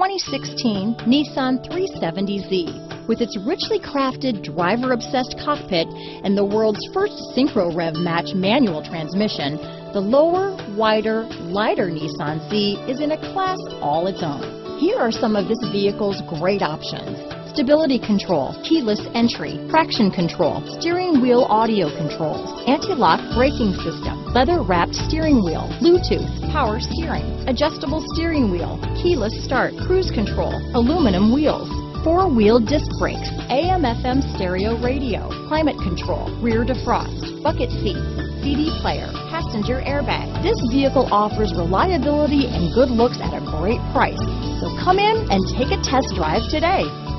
2016 Nissan 370Z. With its richly crafted, driver-obsessed cockpit and the world's first synchro rev match manual transmission, the lower, wider, lighter Nissan Z is in a class all its own. Here are some of this vehicle's great options: stability control, keyless entry, traction control, steering wheel audio controls, anti-lock braking system, leather-wrapped steering wheel, Bluetooth, power steering, adjustable steering wheel, keyless start, cruise control, aluminum wheels, four-wheel disc brakes, AM/FM stereo radio, climate control, rear defrost, bucket seats, CD player, passenger airbag. This vehicle offers reliability and good looks at a great price. So come in and take a test drive today.